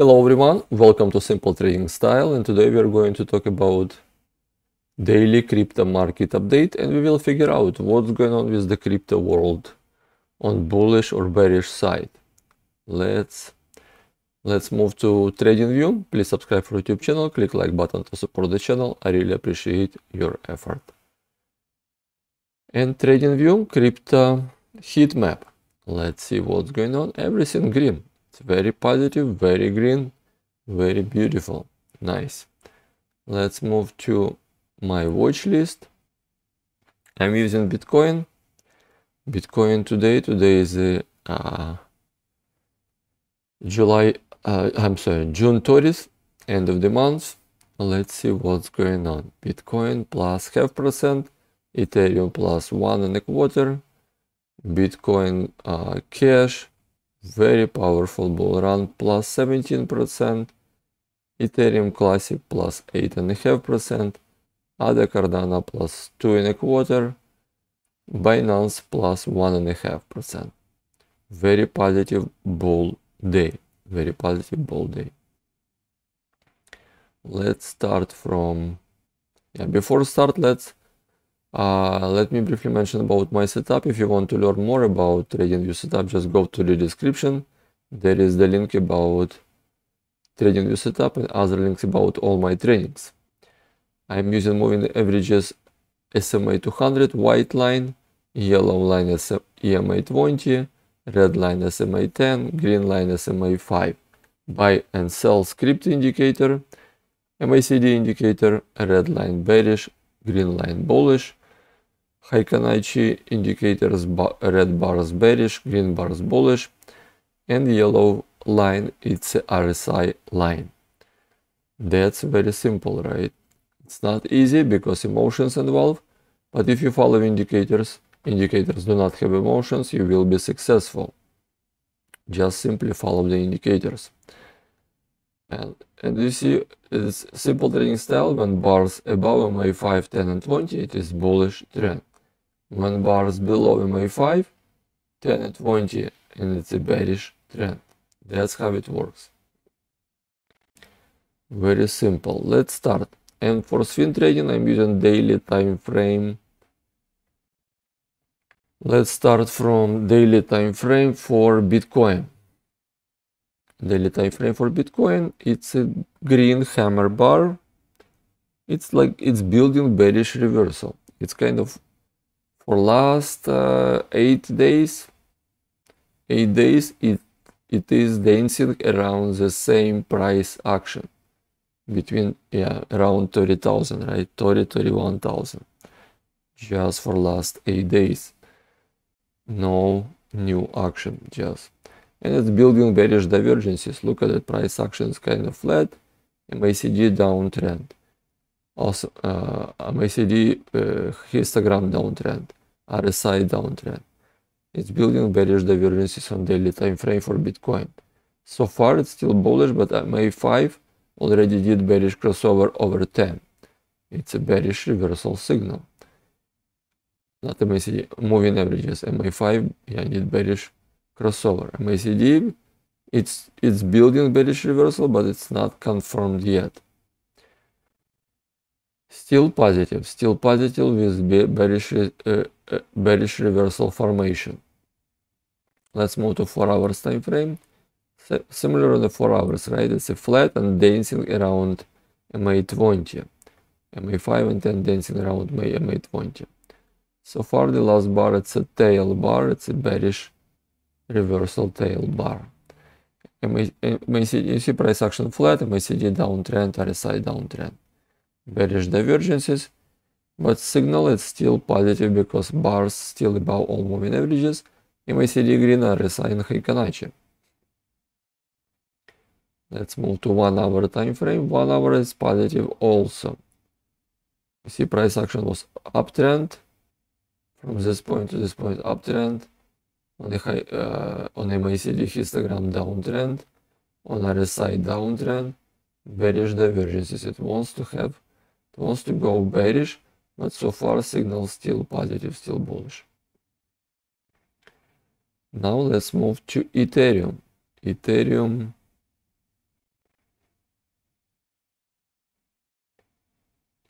Hello everyone, welcome to Simple Trading Style, and today we are going to talk about daily crypto market update, and we will figure out what's going on with the crypto world on bullish or bearish side. Let's move to TradingView. Please subscribe for YouTube channel, click like button to support the channel. I really appreciate your effort. And TradingView crypto heat map. Let's see what's going on. Everything green. Very positive, very green, very beautiful, nice. Let's move to my watch list. I'm using Bitcoin today is the June 30th, end of the month. Let's see what's going on. Bitcoin plus 0.5%, Ethereum plus 1.25%, Bitcoin Cash, very powerful bull run, plus 17%, Ethereum Classic plus 8.5%, other Cardano plus 2.25%, Binance plus 1.5%. Very positive bull day, very positive bull day. Let's start from, let me briefly mention about my setup. If you want to learn more about TradingView setup, just go to the description. There is the link about TradingView setup and other links about all my trainings. I'm using moving averages SMA 200, white line, yellow line EMA 20, red line SMA 10, green line SMA 5, buy and sell script indicator, MACD indicator, red line bearish, green line bullish, Heikin-Ashi indicators, red bars bearish, green bars bullish, and yellow line, it's RSI line. That's very simple, right? It's not easy because emotions involve, but if you follow indicators do not have emotions, you will be successful. Just simply follow the indicators. And you see, it's simple trading style. When bars above MA 5, 10 and 20, it is bullish trend. When bars below MA 5, 10 and 20, and it's a bearish trend. That's how it works. Very simple. Let's start. And for swing trading, I'm using daily time frame. Let's start from daily time frame for Bitcoin. Daily time frame for Bitcoin, it's a green hammer bar. It's like it's building bearish reversal. It's kind of for last 8 days it is dancing around the same price action between around 30,000, right? 30,000 to 31,000 just for last 8 days. No new action, just. And it's building bearish divergences. Look at it, price action is kind of flat. MACD downtrend. Also, MACD histogram downtrend. RSI downtrend. It's building bearish divergences on daily time frame for Bitcoin. So far it's still bullish, but MA 5 already did bearish crossover over 10. It's a bearish reversal signal. Not MACD, moving averages. MA 5, yeah, did bearish crossover. MACD, it's building bearish reversal, but it's not confirmed yet. Still positive with bearish reversal formation. Let's move to 4 hours time frame. Similar on the 4 hours, right? It's a flat and dancing around MA 20, MA 5 and 10 dancing around MA 20. So far the last bar, it's a tail bar, it's a bearish reversal tail bar. MACD, you see price action flat, MACD downtrend, RSI downtrend. Bearish divergences, but signal is still positive because bars still above all moving averages. MACD green, RSI and Heikin-Ashi. Let's move to 1 hour time frame. 1 hour is positive also. You see price action was uptrend. From this point to this point uptrend. On the high, on MACD histogram downtrend, on RSI downtrend, bearish divergences. It wants to go bearish, but so far signal still positive, still bullish. Now let's move to Ethereum. Ethereum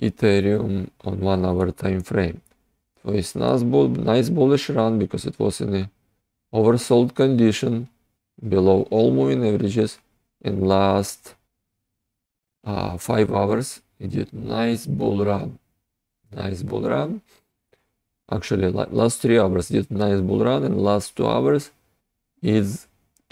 Ethereum on 1 hour time frame. So it's nice bullish run because it was in a oversold condition below all moving averages in last 5 hours. It did nice bull run. Actually, last 3 hours did nice bull run, and last 2 hours it's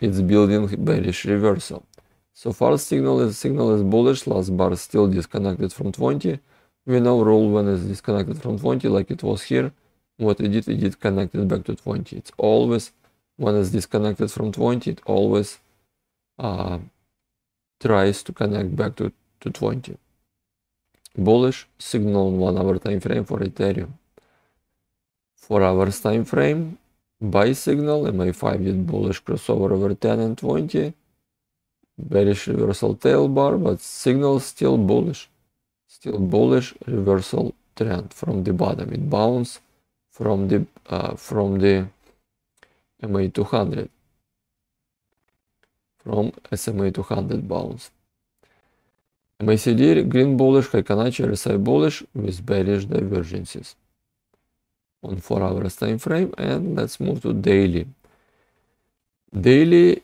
building bearish reversal. So far signal is bullish. Last bar is still disconnected from 20. We know rule when it's disconnected from 20, like it was here. What it did connect it back to 20. It's always when it's disconnected from 20, it always tries to connect back to 20. Bullish signal on 1 hour time frame for Ethereum. 4 hours time frame, buy signal, MA5 did bullish crossover over 10 and 20. Bearish reversal tail bar, but signal still bullish. Still bullish reversal trend from the bottom. It bounced from the MA200. From SMA 200 bounce. MACD green bullish, Heikin-Ashi RSI bullish with bearish divergences on 4 hours time frame. And let's move to daily. Daily,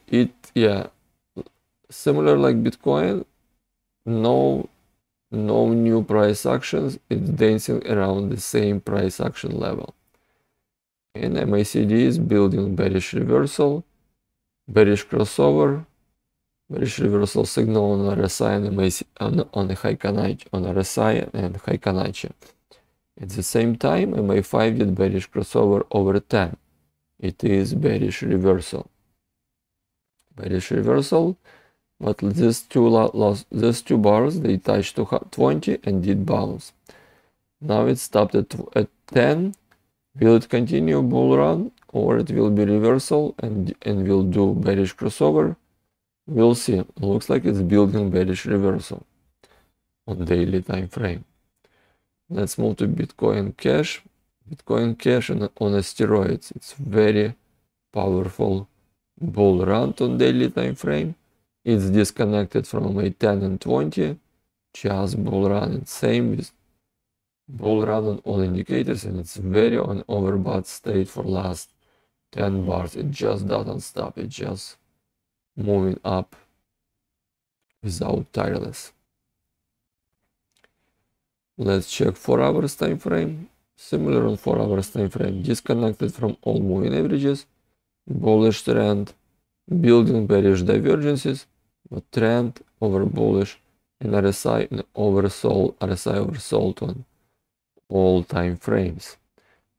similar like Bitcoin, no new price actions. It's dancing around the same price action level. And MACD is building bearish reversal, bearish crossover, bearish reversal signal on RSI and MACD, on RSI and Heikin-Ashi. At the same time, MA5 did bearish crossover over 10. It is bearish reversal. But these two bars, they touched to 20 and did bounce. Now it stopped at 10. Will it continue bull run, or it will be reversal and will do bearish crossover? We'll see. Looks like it's building bearish reversal on daily time frame. Let's move to Bitcoin Cash. Bitcoin Cash on steroids. It's very powerful bull run on daily time frame. It's disconnected from MA10 and 20. Just bull run, and same with bull run on all indicators, and it's very on overbought state for last 10 bars. It just doesn't stop. It just moving up without tireless. Let's check 4 hours time frame. Similar on 4 hours time frame, disconnected from all moving averages, bullish trend, building bearish divergences, but trend over bullish, and RSI and oversold, RSI oversold on all time frames.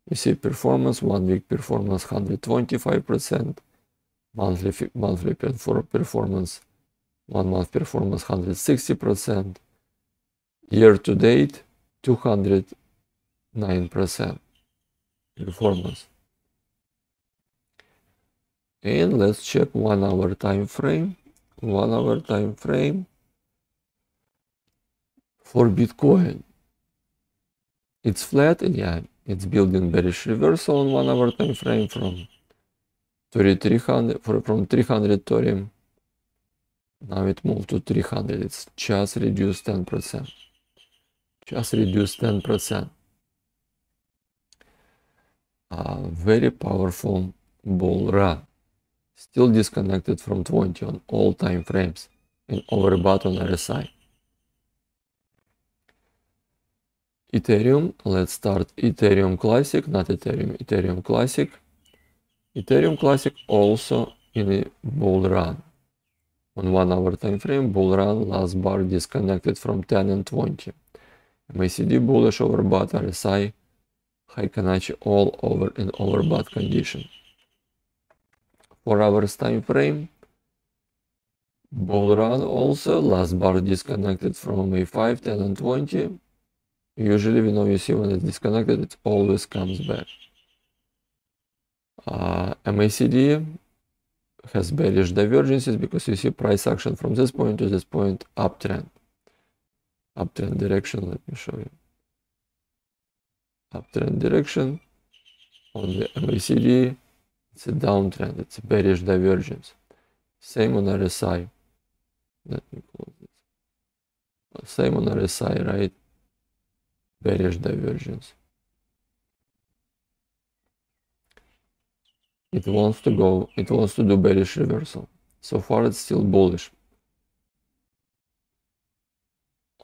You see performance, 1 week performance 125%, monthly performance, 1 month performance 160%, year to date 209% performance. And let's check 1 hour time frame. 1 hour time frame for Bitcoin. It's flat, and yeah, it's building bearish reversal on 1 hour time frame from 300 Ethereum. Now it moved to 300. It's just reduced 10%. Very powerful bull run. Still disconnected from 20 on all time frames and overbought on RSI. Ethereum, let's start Ethereum Classic, not Ethereum, Ethereum Classic. Ethereum Classic also in a bull run. On 1 hour time frame, bull run, last bar disconnected from 10 and 20. MACD bullish overbought, RSI, Heikin-Ashi all over in overbought condition. 4 hours time frame, bull run also, last bar disconnected from MA5, 10 and 20. Usually we know, you see, when it's disconnected, it always comes back. MACD has bearish divergences because you see price action from this point to this point, uptrend direction. Let me show you uptrend direction on the MACD. It's a downtrend, it's a bearish divergence. Same on RSI. Let me close it. Same on RSI, right? bearish divergence. It wants to go, it wants to do bearish reversal. So far it's still bullish.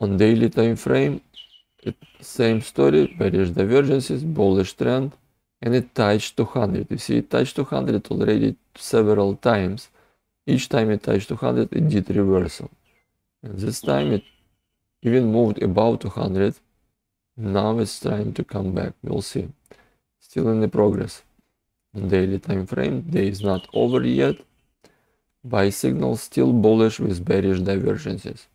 On daily time frame, same story, bearish divergences, bullish trend, and it touched 200. You see, it touched 200 already several times. Each time it touched 200, it did reversal. And this time it even moved above 200. Now it's trying to come back. We'll see. Still in the progress. On daily time frame, day is not over yet. Buy signal still bullish with bearish divergences.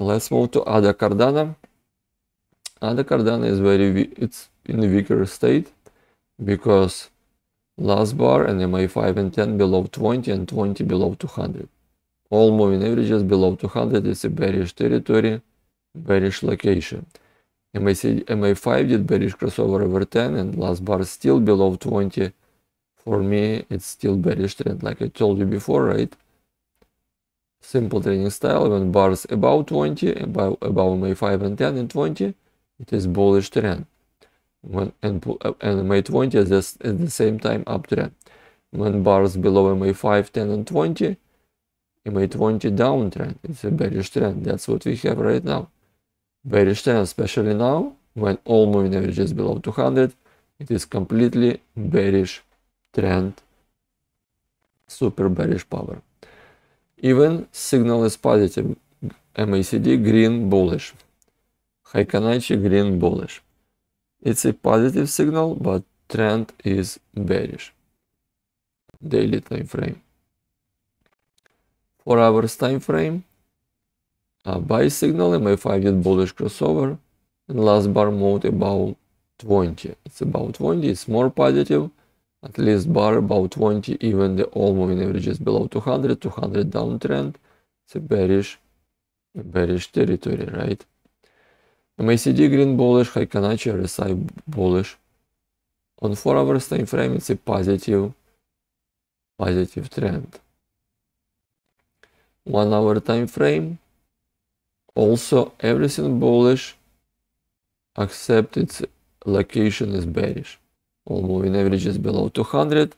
Let's move to ADA Cardano. ADA Cardano is very weak, it's in a weaker state because last bar and MA 5 and 10 below 20 and 20 below 200. All moving averages below 200 is a bearish territory, bearish location. MA5 did bearish crossover over 10 and last bar still below 20. For me, it's still bearish trend, like I told you before, right? Simple trading style, when bars above 20, above MA5 and 10 and 20, it is bullish trend. When, and MA20 is just at the same time uptrend. When bars below MA5, 10 and 20, MA20 downtrend, it's a bearish trend. That's what we have right now. Bearish trend, especially now, when all moving averages below 200, it is completely bearish trend, super bearish power. Even signal is positive, MACD green bullish, Heikin-Ashi green bullish. It's a positive signal, but trend is bearish. Daily time frame. 4 hours time frame. Buy signal, MA5 did bullish crossover, and last bar moved about 20. It's about 20, it's more positive. At least bar about 20, even the all moving averages below 200, 200 downtrend. It's a bearish territory, right? MACD green bullish, Heikin-Ashi RSI bullish. On 4 hours time frame, it's a positive trend. 1 hour time frame, also everything bullish, except its location is bearish. All moving averages below 200,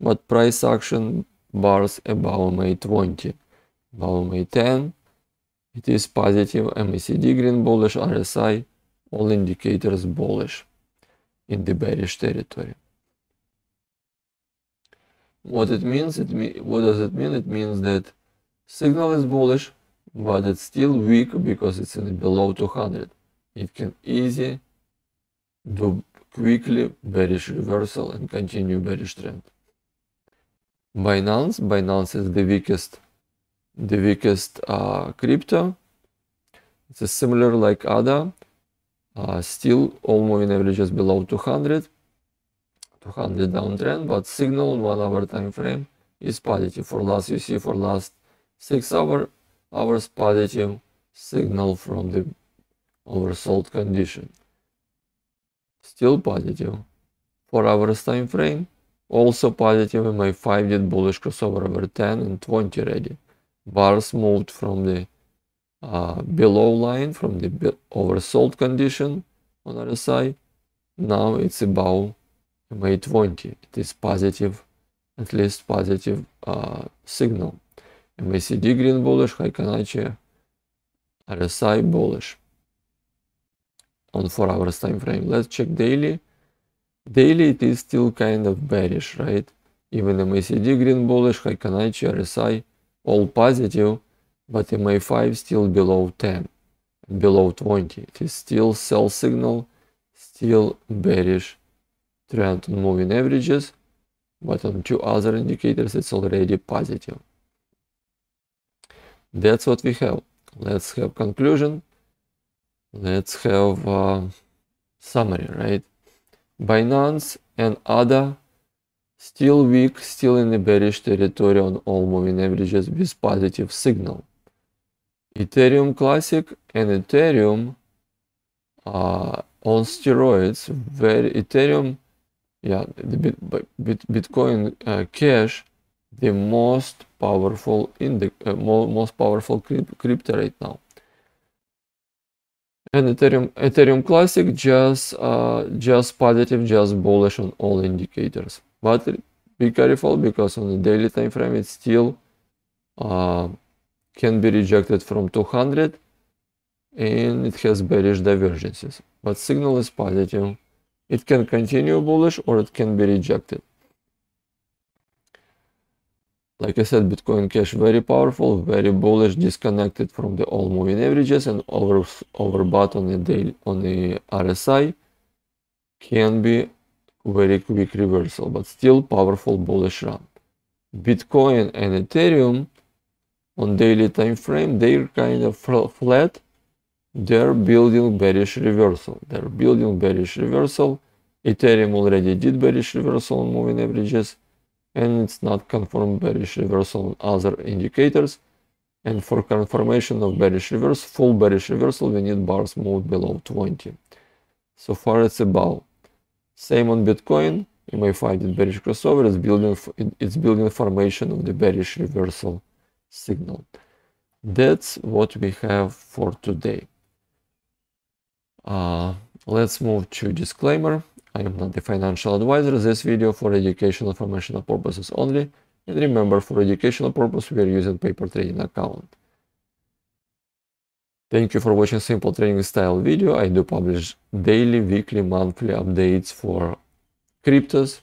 but price action bars above MA20, above MA10. It is positive, MACD green bullish, RSI, all indicators bullish in the bearish territory. What it means? What does it mean? It means that signal is bullish, but it's still weak because it's in below 200. It can easily do quickly bearish reversal and continue bearish trend. Binance is the weakest crypto. It's a similar like ADA. Still all moving averages below 200, 200 downtrend, but signal 1 hour time frame is positive. For last, you see, for last 6 hours positive signal from the oversold condition. Still positive. 4 hours time frame, also positive. MA5 did bullish crossover over 10 and 20 already. Bars moved from the below line, from the oversold condition on RSI. Now it's above MA20. It is positive, at least positive signal. MACD green bullish, Heikin-Ashi RSI bullish. On 4 hours time frame, let's check daily. Daily it is still kind of bearish, right? Even MACD green bullish, Heikin-Ashi RSI all positive, but MA5 still below 10, below 20. It is still sell signal, still bearish trend on moving averages, but on 2 other indicators it's already positive. That's what we have. Let's have conclusion. Let's have a summary, right? Binance and ADA still weak, still in the bearish territory on all moving averages with positive signal. Ethereum Classic and Ethereum on steroids. Bitcoin Cash, the most powerful crypto right now. And Ethereum Classic just positive, just bullish on all indicators. But be careful, because on the daily time frame it still can be rejected from 200, and it has bearish divergences. But signal is positive. It can continue bullish or it can be rejected. Like I said, Bitcoin Cash very powerful, very bullish, disconnected from the all moving averages, and overbought on the daily, on the RSI, can be very quick reversal, but still powerful bullish run. Bitcoin and Ethereum on daily time frame, they're kind of flat. They're building bearish reversal. Ethereum already did bearish reversal on moving averages, and it's not confirmed bearish reversal on other indicators. And for confirmation of bearish reverse, full bearish reversal, we need bars moved below 20. So far it's a bow. Same on Bitcoin. You may find it bearish crossover. It's building formation of the bearish reversal signal. That's what we have for today. Let's move to disclaimer. I am not a financial advisor. This video for educational informational purposes only. And remember, for educational purpose, we are using paper trading account. Thank you for watching Simple Trading Style video. I do publish daily, weekly, monthly updates for cryptos.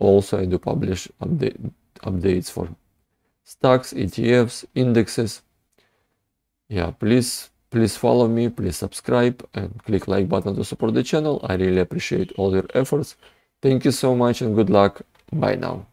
Also, I do publish updates for stocks, ETFs, indexes. Yeah, please follow me, please subscribe and click like button to support the channel. I really appreciate all your efforts. Thank you so much and good luck. Bye now.